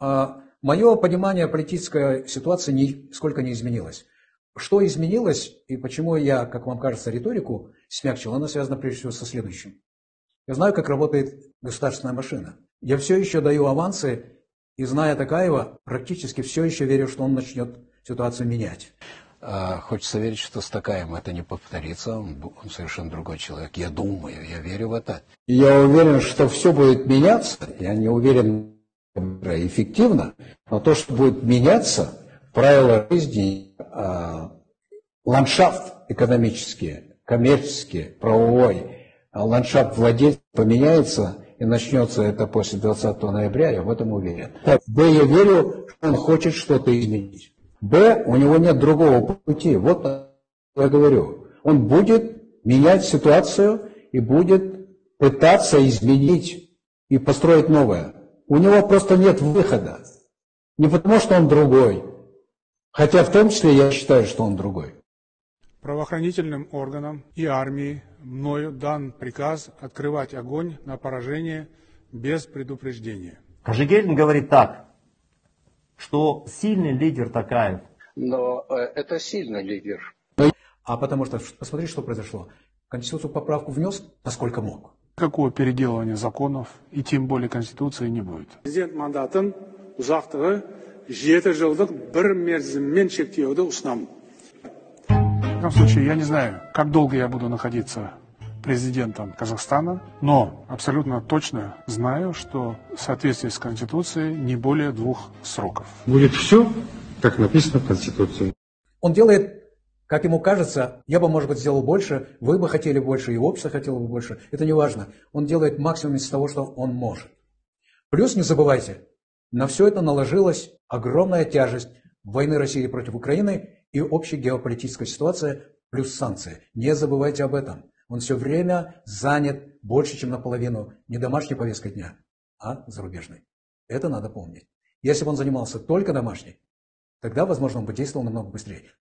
Мое понимание политической ситуации нисколько не изменилось. Что изменилось и почему я, как вам кажется, риторику смягчил, она связана прежде всего со следующим. Я знаю, как работает государственная машина. Я все еще даю авансы и, зная Токаева, практически все еще верю, что он начнет ситуацию менять. Хочется верить, что с Токаевым это не повторится, он совершенно другой человек. Я думаю, я верю в это. Я уверен, что все будет меняться, я не уверен эффективно, но то, что будет меняться, правила жизни, ландшафт экономический, коммерческий, правовой, ландшафт владельца поменяется, и начнется это после 20 ноября, я в этом уверен. Так, Б, я верю, что он хочет что-то изменить. Б, у него нет другого пути. Вот я говорю. Он будет менять ситуацию и будет пытаться изменить и построить новое. У него просто нет выхода. Не потому, что он другой. Хотя в том числе я считаю, что он другой. Правоохранительным органам и армии мною дан приказ открывать огонь на поражение без предупреждения. Кажегельдин говорит так, что сильный лидер Токаев. Но это сильный лидер. А потому что, посмотри, что произошло. Конституцию поправку внес, насколько мог. Какого переделывания законов и тем более Конституции не будет. Президент мандатын узақтығы 7 жылдық бір мерзіммен шектеуді ұсынамын. В этом случае я не знаю, как долго я буду находиться президентом Казахстана, но абсолютно точно знаю, что в соответствии с Конституцией не более 2 сроков. Будет все, как написано в Конституции. Он делает, как ему кажется, я бы, может быть, сделал больше, вы бы хотели больше, и общество хотело бы больше. Это не важно. Он делает максимум из того, что он может. Плюс, не забывайте, на все это наложилась огромная тяжесть войны России против Украины и общей геополитической ситуации плюс санкции. Не забывайте об этом. Он все время занят больше, чем наполовину не домашней повесткой дня, а зарубежной. Это надо помнить. Если бы он занимался только домашней, тогда, возможно, он бы действовал намного быстрее.